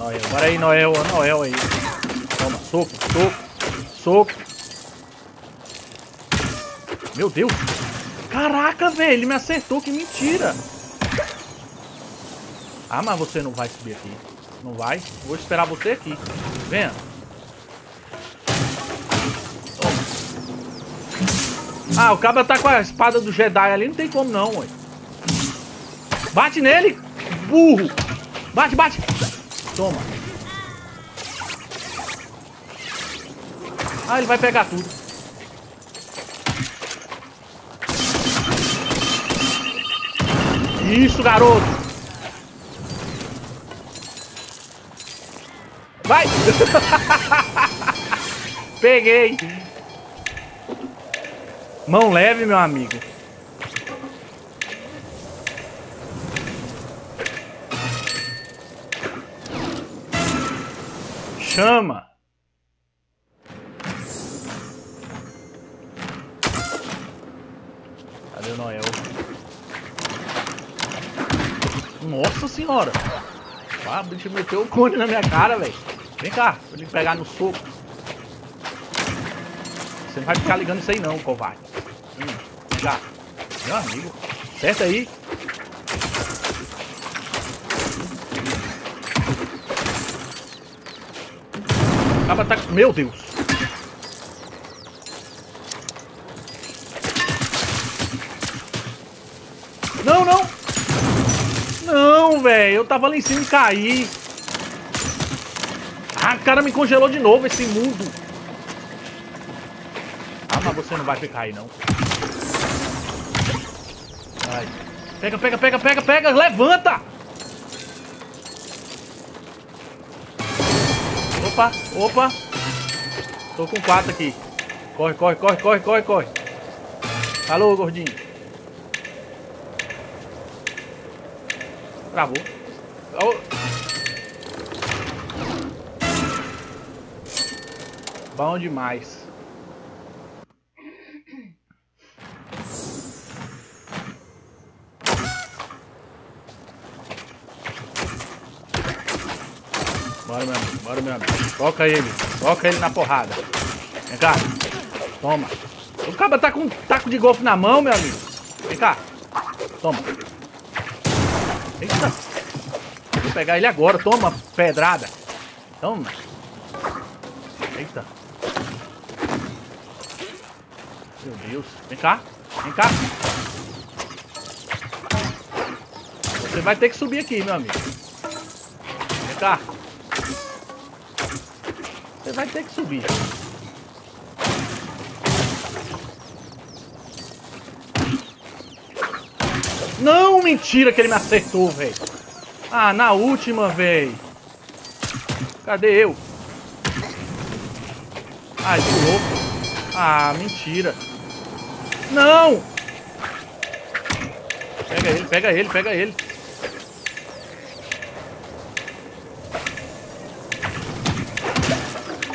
Noel. Bora aí, Noel. Noel aí. Toma, soco, soco. Meu Deus. Caraca, velho. Ele me acertou. Que mentira. Ah, mas você não vai subir aqui. Não vai. Vou esperar você aqui. Venha. Ah, o cabra tá com a espada do Jedi ali. Não tem como não, ué. Bate nele, burro. Bate, bate. Toma. Ah, ele vai pegar tudo. Isso, garoto. Vai. Peguei. Mão leve, meu amigo. Chama. Cadê o Noel? Nossa senhora. Ah, o bicho meteu o cone na minha cara, velho. Vem cá, pra ele pegar no soco. Você não vai ficar ligando isso aí não, covarde. Já. Meu amigo. Acerta aí. Meu Deus. Não, não. Não, velho. Eu tava lá em cima e caí. Ah, o cara me congelou de novo, esse imundo. Ah, mas você não vai ficar aí, não. Vai. Pega, pega, pega, pega, pega. Levanta. Opa, opa. Tô com 4 aqui. Corre, corre, corre, corre, corre, corre. Alô, gordinho. Travou. Oh. Bom demais. Bora, meu amigo, bora, meu amigo. Toca ele na porrada. Vem cá, toma. O cara tá com um taco de golfe na mão, meu amigo. Vem cá, toma. Eita. Vou pegar ele agora, toma, pedrada. Toma. Eita. Meu Deus, vem cá, vem cá. Você vai ter que subir aqui, meu amigo. Vem cá. Você vai ter que subir. Não, mentira que ele me acertou, velho. Ah, na última, velho. Cadê eu? Ah, de novo. Ah, mentira. Não! Pega ele, pega ele, pega ele.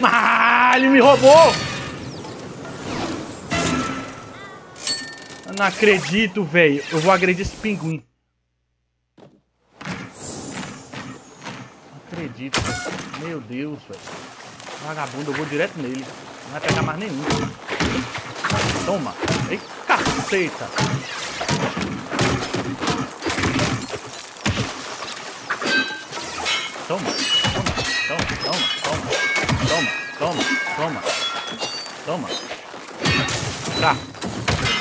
Ah, ele me roubou! Eu não acredito, velho. Eu vou agredir esse pinguim. Não acredito. Meu Deus, velho. Vagabundo, eu vou direto nele. Não vai pegar mais nenhum. Toma. Ei, caceta. Toma, toma, toma, toma, toma. Toma, toma, toma, toma. Tá.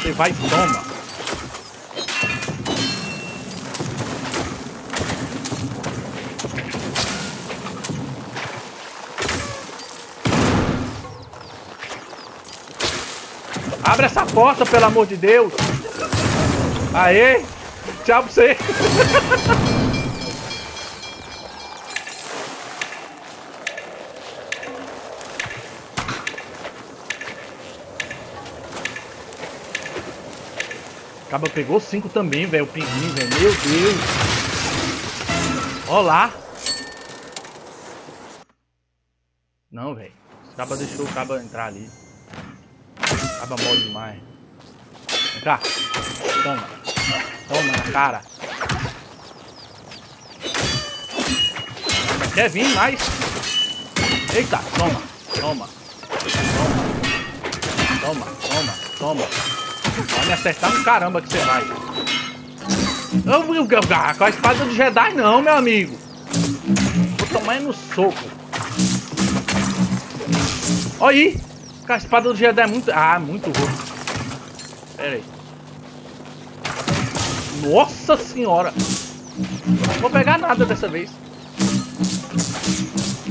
Você vai, toma. Abre essa porta, pelo amor de Deus. Aê. Tchau pra você. Acaba pegou 5 também, velho. O pinguim, velho. Meu Deus. Ó lá. Não, velho. O caba deixou o caba entrar ali. O caba mole demais. Vem cá. Toma. Toma na cara. Quer vir mais? Eita, toma, toma, toma, toma, toma. Vai me acertar no caramba que você vai. Com a espada do Jedi não, meu amigo. Vou tomar no soco. Olha aí. Com a espada do Jedi é muito... Ah, muito ruim. Pera aí. Nossa senhora. Não vou pegar nada dessa vez.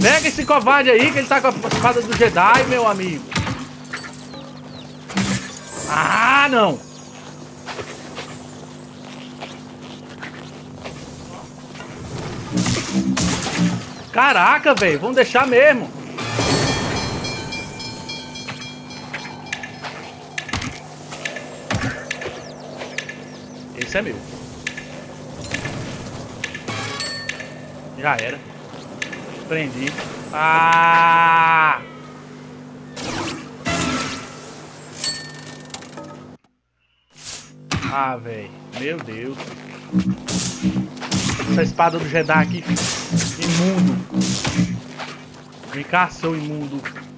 Pega esse covarde aí, que ele tá com a espada do Jedi, meu amigo. Ah, não. Caraca, velho. Vamos deixar mesmo. Esse é meu. Já era. Prendi. Ah! Ah, velho. Meu Deus. Essa espada do Jedi aqui. Imundo. Me caçou, imundo.